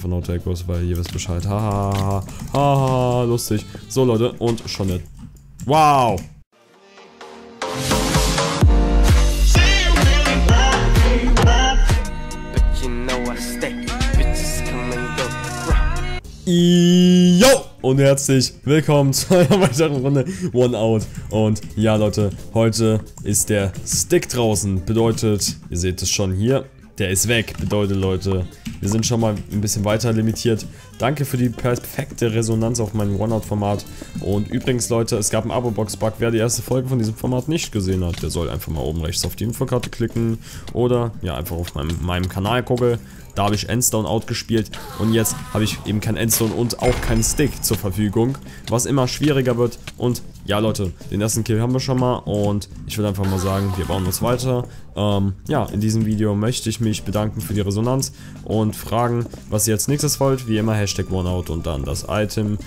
Von How to Eggos, weil ihr wisst Bescheid. Haha, haha, lustig. So Leute, und schon nett. Wow! Yo! Und herzlich willkommen zu einer weiteren Runde One Out. Und ja Leute, heute ist der Stick draußen. Bedeutet, ihr seht es schon hier. Der ist weg, bedeutet Leute, wir sind schon mal ein bisschen weiter limitiert. Danke für die perfekte Resonanz auf meinem One-Out-Format. Und übrigens Leute, es gab einen Abo-Box-Bug. Wer die erste Folge von diesem Format nicht gesehen hat, der soll einfach mal oben rechts auf die Infokarte klicken. Oder ja, einfach auf meinem Kanal gucken. Da habe ich Endstone out gespielt und jetzt habe ich eben kein Endstone und auch keinen Stick zur Verfügung, was immer schwieriger wird. Und ja Leute, den ersten Kill haben wir schon mal und ich will einfach mal sagen, wir bauen uns weiter. Ja, in diesem Video möchte ich mich bedanken für die Resonanz und fragen, was ihr als nächstes wollt. Wie immer Hashtag OneOut und dann das Item.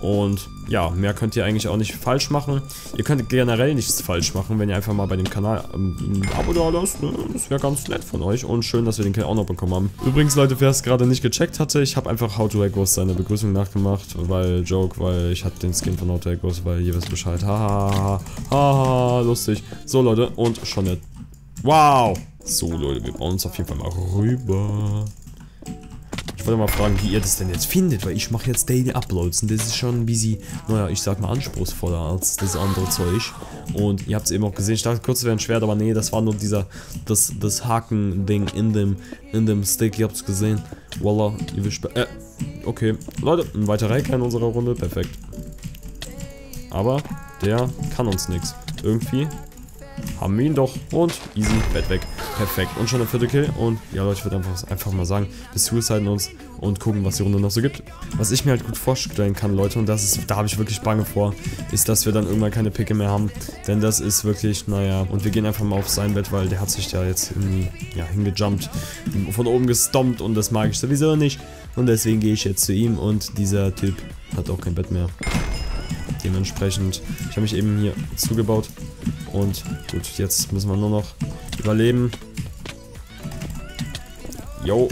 Und ja, mehr könnt ihr eigentlich auch nicht falsch machen. Ihr könnt generell nichts falsch machen, wenn ihr einfach mal bei dem Kanal ein Abo da lasst. Das wäre ganz nett von euch. Und schön, dass wir den Kill auch noch bekommen haben. Übrigens, Leute, wer es gerade nicht gecheckt hatte, ich habe einfach How to Eggos seine Begrüßung nachgemacht. Weil, Joke, weil ich hatte den Skin von How to Eggos, weil ihr wisst Bescheid. Haha, haha, lustig. So, Leute, und schon nett. Wow! So, Leute, wir bauen uns auf jeden Fall mal rüber. Ich wollte mal fragen, wie ihr das denn jetzt findet, weil ich mache jetzt Daily Uploads und das ist schon ein bisschen, naja, ich sag mal anspruchsvoller als das andere Zeug. Und ihr habt es eben auch gesehen, ich dachte kurz, es wäre ein Schwert, aber nee, das war nur das Haken-Ding in dem Stick, ihr habt es gesehen. Voila, ihr wisst, okay, Leute, ein weiterer Hacker in unserer Runde, perfekt. Aber der kann uns nichts. Irgendwie haben wir ihn doch und easy, Bett weg. Perfekt. Und schon der vierte Kill. Und ja, Leute, ich würde einfach mal sagen, wir suiciden uns und gucken, was die Runde noch so gibt. Was ich mir halt gut vorstellen kann, Leute, und da habe ich wirklich Bange vor, ist, dass wir dann irgendwann keine Picke mehr haben. Denn das ist wirklich, naja. Und wir gehen einfach mal auf sein Bett, weil der hat sich da jetzt irgendwie, ja, hingejumpt, von oben gestompt und das mag ich sowieso nicht. Und deswegen gehe ich jetzt zu ihm und dieser Typ hat auch kein Bett mehr. Dementsprechend, ich habe mich eben hier zugebaut. Und gut, jetzt müssen wir nur noch überleben. Yo.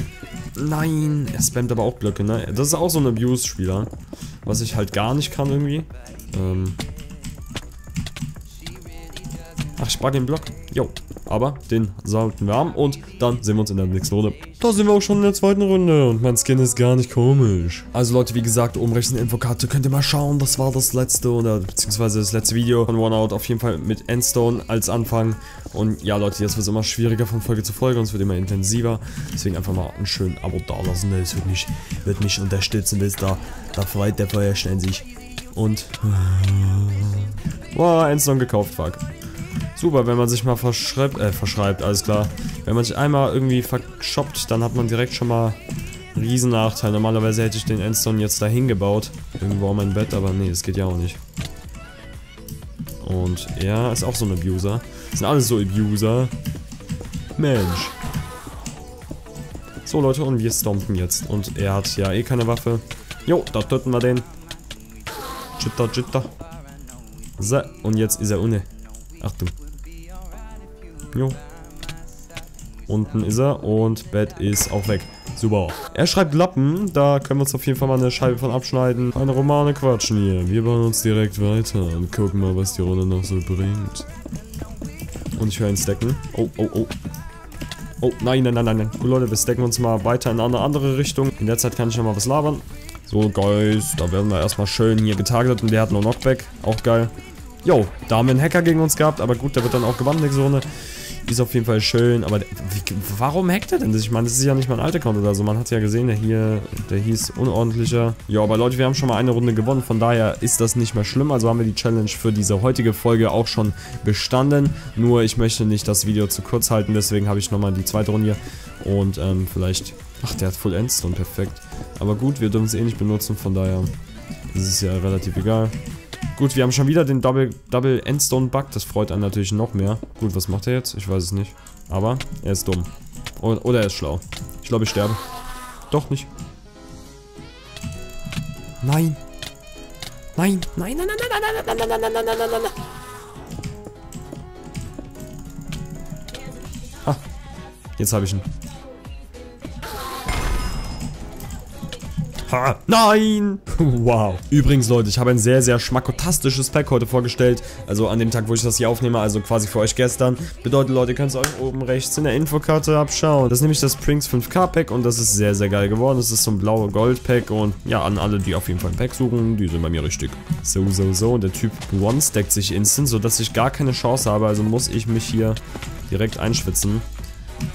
Nein, er spammt aber auch Blöcke, ne? Das ist auch so ein Abuse-Spieler. Was ich halt gar nicht kann irgendwie. Ach, ich spare den Block. Yo. Aber den sollten wir haben. Und dann sehen wir uns in der nächsten Runde. Da sind wir auch schon in der zweiten Runde. Und mein Skin ist gar nicht komisch. Also Leute, wie gesagt, oben rechts in der Infokarte könnt ihr mal schauen. Das war das letzte oder beziehungsweise das letzte Video von One Out. Auf jeden Fall mit Endstone als Anfang. Und ja Leute, jetzt wird es immer schwieriger von Folge zu Folge. Und es wird immer intensiver. Deswegen einfach mal einen schönen Abo da lassen. Das wird mich unterstützen. Bis da freut der Feuer schnell sich. Und wow, Endstone gekauft, fuck. Super, wenn man sich mal verschreibt, alles klar. Wenn man sich einmal irgendwie vershoppt, dann hat man direkt schon mal einen riesen Nachteil. Normalerweise hätte ich den Endstone jetzt dahin gebaut. Irgendwo an mein Bett, aber nee, das geht ja auch nicht. Und er ist auch so ein Abuser. Das sind alles so Abuser. Mensch. So Leute, und wir stompen jetzt. Und er hat ja eh keine Waffe. Jo, da töten wir den. Jitter, jitter. So, und jetzt ist er ohne. Achtung. Jo. Unten ist er und Bett ist auch weg. Super. Er schreibt Lappen, da können wir uns auf jeden Fall mal eine Scheibe von abschneiden. Keine Romane quatschen hier. Wir bauen uns direkt weiter und gucken mal, was die Runde noch so bringt. Und ich höre ihn stacken. Oh, oh, oh. Oh, nein, nein, nein, nein, nein. Cool, Leute, wir stacken uns mal weiter in eine andere Richtung. In der Zeit kann ich noch mal was labern. So, guys, da werden wir erstmal schön hier getargetet und der hat nur Knockback. Auch geil. Jo, da haben wir einen Hacker gegen uns gehabt, aber gut, der wird dann auch gewonnen, nächste Runde. Ist auf jeden Fall schön, aber warum hackt er denn das? Ich meine, das ist ja nicht mein alter Account oder so. Man hat ja gesehen, der hieß unordentlicher. Jo, aber Leute, wir haben schon mal eine Runde gewonnen, von daher ist das nicht mehr schlimm. Also haben wir die Challenge für diese heutige Folge auch schon bestanden. Nur, ich möchte nicht das Video zu kurz halten, deswegen habe ich nochmal die zweite Runde hier. Und vielleicht... Ach, der hat Full Endstone, perfekt. Aber gut, wir dürfen es eh nicht benutzen, von daher ist es ja relativ egal. Gut, wir haben schon wieder den Double Endstone Bug. Das freut einen natürlich noch mehr. Gut, was macht er jetzt? Ich weiß es nicht. Aber er ist dumm. Oder er ist schlau. Ich glaube, ich sterbe. Doch nicht. Nein. Nein. Nein, nein, nein, nein, nein, nein, nein, nein, nein, nein, nein, nein, nein. Ha. Jetzt habe ich ihn. Ha, nein! Wow. Übrigens, Leute, ich habe ein sehr, sehr schmackotastisches Pack heute vorgestellt. Also an dem Tag, wo ich das hier aufnehme, also quasi für euch gestern. Bedeutet, Leute, ihr könnt es euch oben rechts in der Infokarte abschauen. Das ist nämlich das Springs 5k Pack und das ist sehr, sehr geil geworden. Das ist so ein blauer Gold-Pack und ja, an alle, die auf jeden Fall ein Pack suchen, die sind bei mir richtig. So. Und der Typ one-stackt sich instant, sodass ich gar keine Chance habe. Also muss ich mich hier direkt einschwitzen.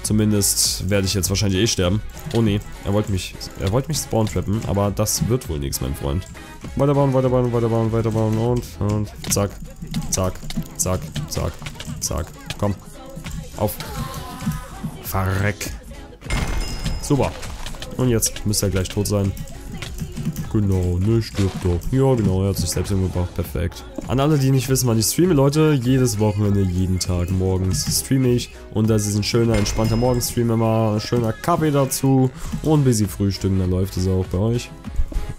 Zumindest werde ich jetzt wahrscheinlich eh sterben. Oh ne, er wollte mich spawn-trappen, aber das wird wohl nichts, mein Freund. Weiterbauen und zack, zack, zack, zack, zack. Komm, auf. Verreck. Super. Und jetzt müsste er gleich tot sein. Genau, ne, stirbt doch. Ja, genau, er hat sich selbst umgebracht. Perfekt. An alle, die nicht wissen, wann ich streame, Leute, jedes Wochenende, jeden Tag morgens streame ich. Und das ist ein schöner, entspannter Morgenstream immer. Ein schöner Kaffee dazu. Und ein bisschen frühstücken, dann läuft es auch bei euch.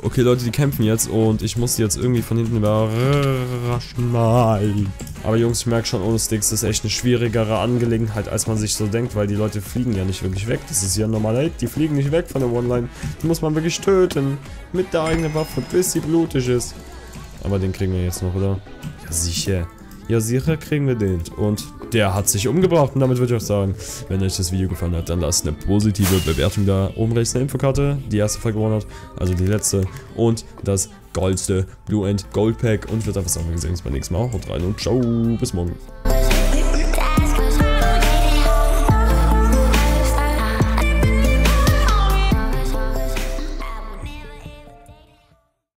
Okay, Leute, die kämpfen jetzt und ich muss die jetzt irgendwie von hinten überraschen. Nein. Aber Jungs, ich merke schon, ohne Sticks ist echt eine schwierigere Angelegenheit, als man sich so denkt, weil die Leute fliegen ja nicht wirklich weg. Das ist ja normal, die fliegen nicht weg von der One-Line. Die muss man wirklich töten mit der eigenen Waffe, bis sie blutig ist. Aber den kriegen wir jetzt noch, oder? Ja, sicher. Ja, sicher kriegen wir den. Und der hat sich umgebracht. Und damit würde ich auch sagen, wenn euch das Video gefallen hat, dann lasst eine positive Bewertung da. Oben rechts eine Infokarte, die erste Folge gewonnen hat, also die letzte. Und das goldste Blue and Gold Pack. Und ich würde einfach sagen, wir sehen uns beim nächsten Mal. Haut rein und ciao, bis morgen.